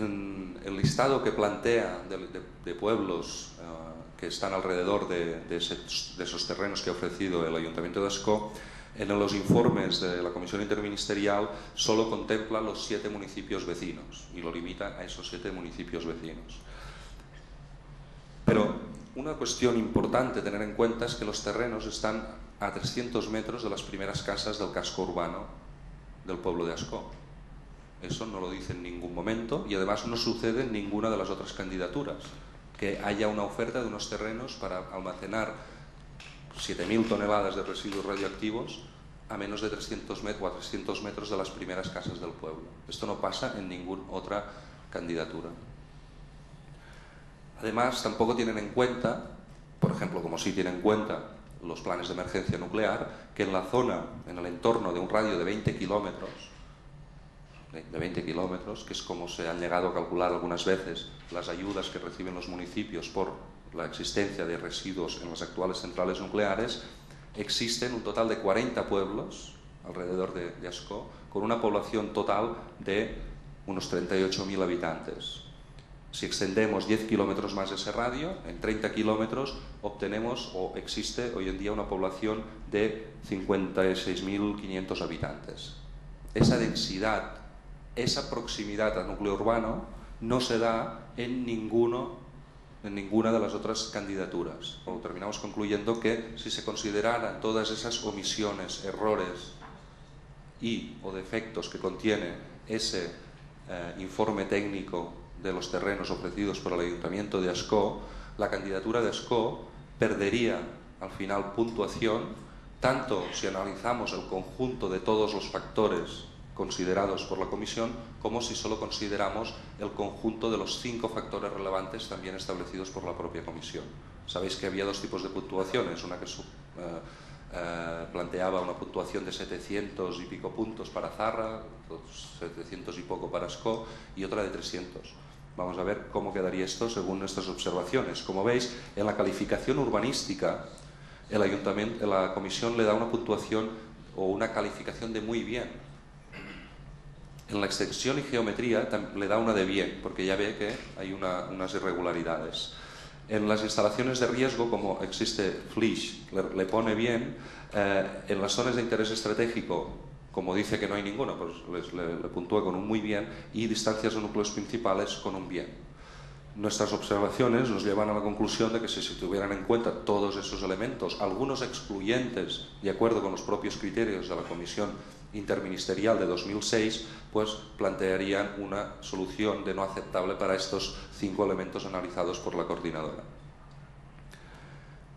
en el listado que plantea de pueblos que están alrededor de esos terrenos que ha ofrecido el Ayuntamiento de Ascó, en los informes de la Comisión Interministerial solo contempla los 7 municipios vecinos y lo limita a esos 7 municipios vecinos. Pero una cuestión importante a tener en cuenta es que los terrenos están a 300 metros de las primeras casas del casco urbano del pueblo de Ascó. Eso no lo dice en ningún momento y además no sucede en ninguna de las otras candidaturas, que haya una oferta de unos terrenos para almacenar 7.000 toneladas de residuos radioactivos a menos de 300 metros o a 300 metros de las primeras casas del pueblo. Esto no pasa en ninguna otra candidatura. Además, tampoco tienen en cuenta, por ejemplo, como sí tienen en cuenta los planes de emergencia nuclear, que en la zona, en el entorno de un radio de 20 kilómetros, que es como se han llegado a calcular algunas veces las ayudas que reciben los municipios por la existencia de residuos en las actuales centrales nucleares, existen un total de 40 pueblos alrededor de Ascó, con una población total de unos 38.000 habitantes. Si extendemos 10 kilómetros más ese radio, en 30 kilómetros obtenemos, o existe hoy en día, una población de 56.500 habitantes. Esa densidad, esa proximidad al núcleo urbano no se da en ninguna de las otras candidaturas. Bueno, terminamos concluyendo que si se consideraran todas esas omisiones, errores y o defectos que contiene ese informe técnico de los terrenos ofrecidos por el Ayuntamiento de Ascó, la candidatura de Ascó perdería al final puntuación, tanto si analizamos el conjunto de todos los factores considerados por la Comisión, como si solo consideramos el conjunto de los 5 factores relevantes también establecidos por la propia Comisión. Sabéis que había 2 tipos de puntuaciones, una que planteaba una puntuación de 700 y pico puntos para Zarra, 700 y poco para Ascó y otra de 300. Vamos a ver cómo quedaría esto según nuestras observaciones. Como veis, en la calificación urbanística, el ayuntamiento, la Comisión le da una puntuación o una calificación de muy bien. En la extensión y geometría le da una de bien, porque ya ve que hay unas irregularidades. En las instalaciones de riesgo, como existe FLISH, le pone bien. En las zonas de interés estratégico, como dice que no hay ninguna, pues le puntúa con un muy bien, y distancias o núcleos principales con un bien. Nuestras observaciones nos llevan a la conclusión de que si se tuvieran en cuenta todos esos elementos, algunos excluyentes de acuerdo con los propios criterios de la Comisión Interministerial de 2006, pues plantearían una solución de no aceptable para estos 5 elementos analizados por la coordinadora.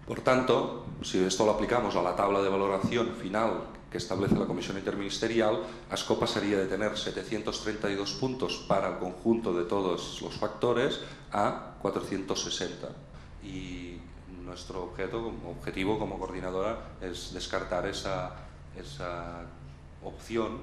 Por tanto, si esto lo aplicamos a la tabla de valoración final que establece la Comisión Interministerial, Ascó pasaría de tener 732 puntos para el conjunto de todos los factores a 460. Y nuestro objetivo como coordinadora es descartar esa opción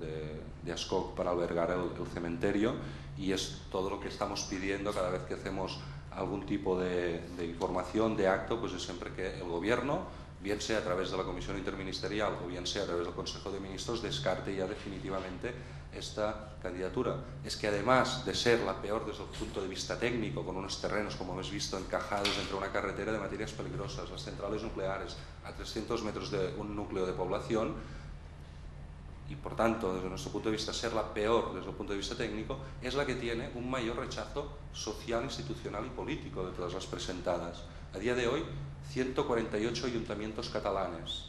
de Ascó para albergar el cementerio, y es todo lo que estamos pidiendo cada vez que hacemos algún tipo de información, de acto, pues es siempre que el Gobierno, bien sea a través de la Comisión Interministerial o bien sea a través del Consejo de Ministros, descarte ya definitivamente esta candidatura. Es que además de ser la peor desde el punto de vista técnico, con unos terrenos, como hemos visto, encajados entre una carretera de materias peligrosas, las centrales nucleares, a 300 metros de un núcleo de población, y por tanto, desde nuestro punto de vista, ser la peor desde el punto de vista técnico, es la que tiene un mayor rechazo social, institucional y político de todas las presentadas. A día de hoy, 148 ayuntamientos catalanes